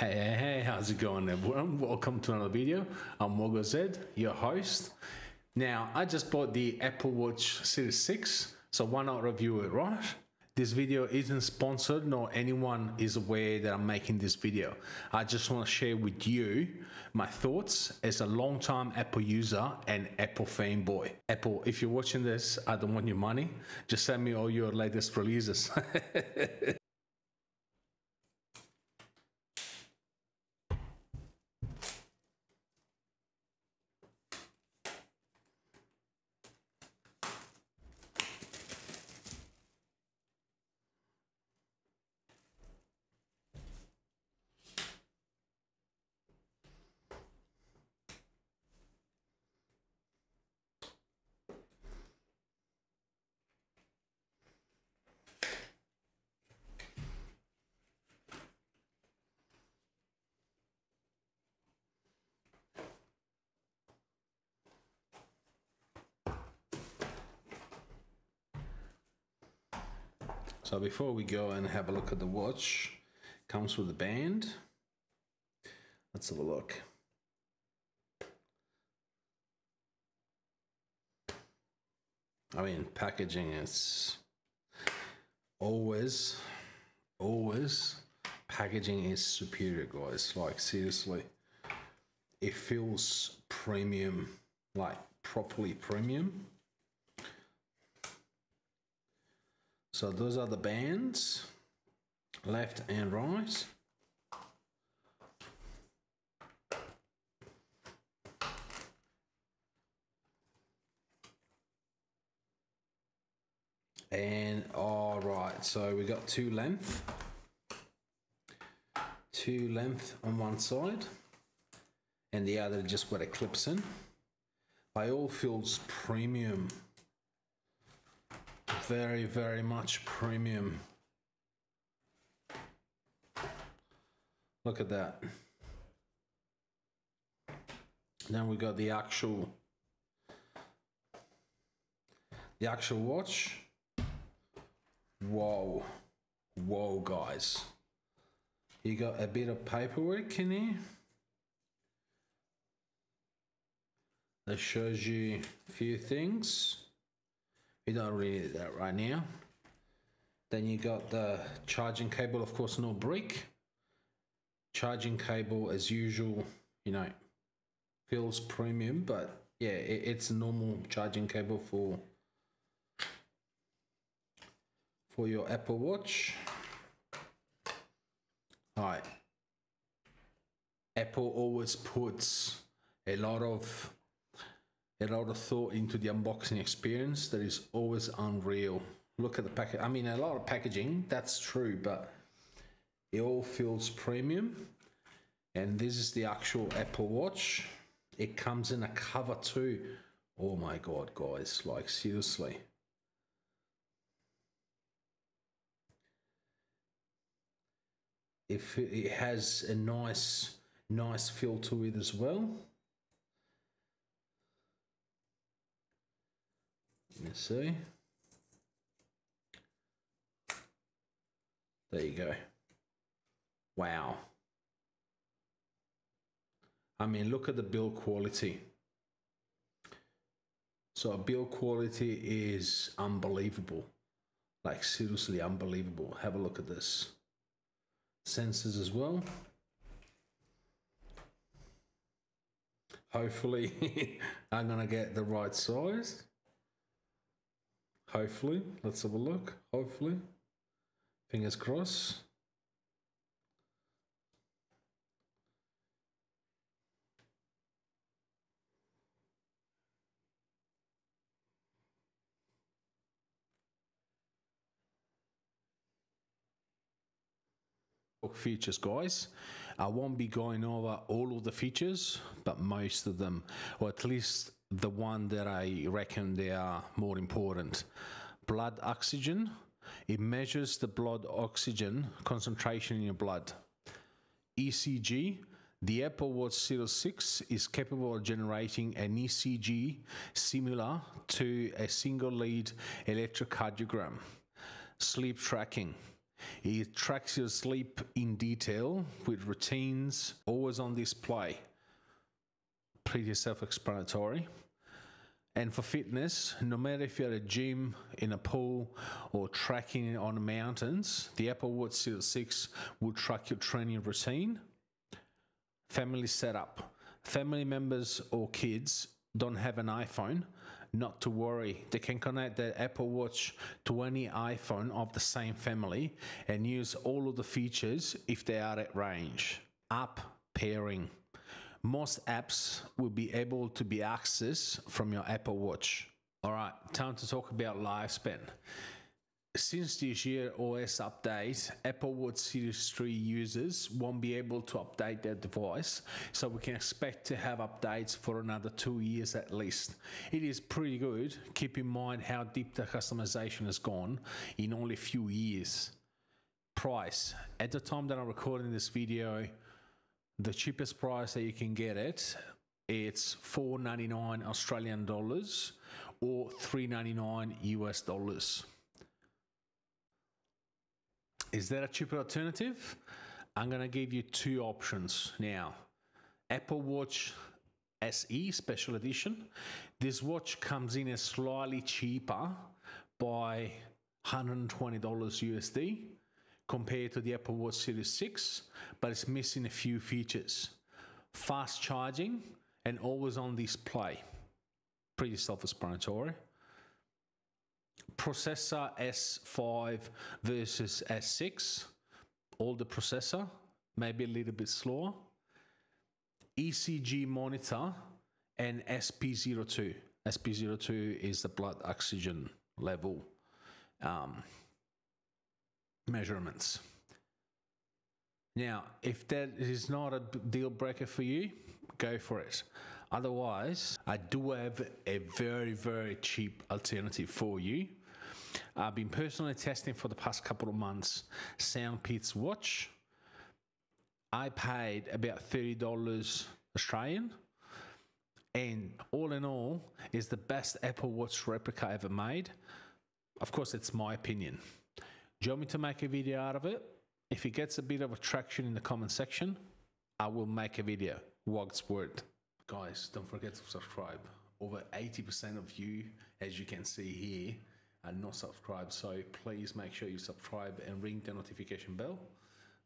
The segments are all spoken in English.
Hey, how's it going everyone? Welcome to another video. I'm Wogoz, your host. Now, I just bought the Apple Watch Series 6, so why not review it, right? This video isn't sponsored, nor anyone is aware that I'm making this video. I just want to share with you my thoughts as a long-time Apple user and Apple fanboy. Apple, if you're watching this, I don't want your money. Just send me all your latest releases. So before we go and have a look at the watch, comes with a band. Let's have a look. I mean, packaging is always packaging is superior, guys. Like, seriously, it feels premium, like properly premium. So those are the bands, left and right. And all right, so we got two length on one side and the other just got a clips in. By all feels premium. Very, very much premium. Look at that. Then we got the actual watch. Whoa, guys. You got a bit of paperwork in here that shows you a few things. You don't really need that right now. Then you got the charging cable, of course, no brick. Charging cable as usual, you know, feels premium, but yeah, it's a normal charging cable for your Apple Watch. All right. Apple always puts a lot of thought into the unboxing experience. That is always unreal. Look at the package. I mean, a lot of packaging, that's true, but it all feels premium. And this is the actual Apple Watch. It comes in a cover too. Oh my God, guys, like seriously. If it has a nice feel to it as well. Let's see. There you go. Wow. I mean, look at the build quality. So build quality is unbelievable. Like seriously unbelievable. Have a look at this. Sensors as well. Hopefully I'm gonna get the right size. Hopefully, let's have a look. Hopefully, fingers crossed. Features, guys, I won't be going over all of the features, but most of them, or at least the one that I reckon they are more important. Blood oxygen. It measures the blood oxygen concentration in your blood. ECG. The Apple Watch Series 6 is capable of generating an ECG similar to a single lead electrocardiogram. Sleep tracking. It tracks your sleep in detail with routines always on display. Pretty self-explanatory. And for fitness, no matter if you're at a gym, in a pool, or trekking on the mountains, the Apple Watch Series 6 will track your training routine. Family setup. Family members or kids don't have an iPhone, not to worry. They can connect their Apple Watch to any iPhone of the same family and use all of the features if they are at range. App pairing. Most apps will be able to be accessed from your Apple Watch. All right, time to talk about lifespan. Since this year OS update, Apple Watch Series 3 users won't be able to update their device, so we can expect to have updates for another 2 years at least. It is pretty good. Keep in mind how deep the customization has gone in only a few years. Price. At the time that I'm recording this video, the cheapest price that you can get it, it's $4.99 Australian dollars or $3.99 US dollars. Is there a cheaper alternative? I'm going to give you two options now. Apple Watch SE Special Edition. This watch comes in as slightly cheaper by $120 USD compared to the Apple Watch Series 6, but it's missing a few features. Fast charging and always on display. Pretty self-explanatory. Processor S5 versus S6, older processor, maybe a little bit slower. ECG monitor and SP02. SP02 is the blood oxygen level measurements. Now, if that is not a deal breaker for you, go for it. Otherwise, I do have a very cheap alternative for you. I've been personally testing for the past couple of months Soundpeats watch. I paid about $30 Australian, and all in all is the best Apple Watch replica ever made. Of course, it's my opinion. Do you want me to make a video out of it? If it gets a bit of traction in the comment section, I will make a video. Wogoz word. Guys, don't forget to subscribe. Over 80% of you, as you can see here, are not subscribed. So please make sure you subscribe and ring the notification bell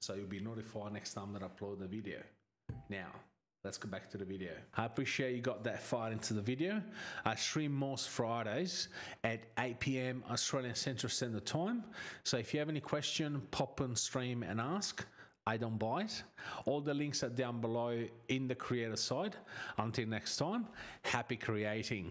so you'll be notified next time that I upload the video. Now, let's go back to the video. I appreciate you got that far into the video. I stream most Fridays at 8 p.m. Australian Central Standard Time. So if you have any question, pop and stream and ask. I don't bite. All the links are down below in the creator side. Until next time, happy creating.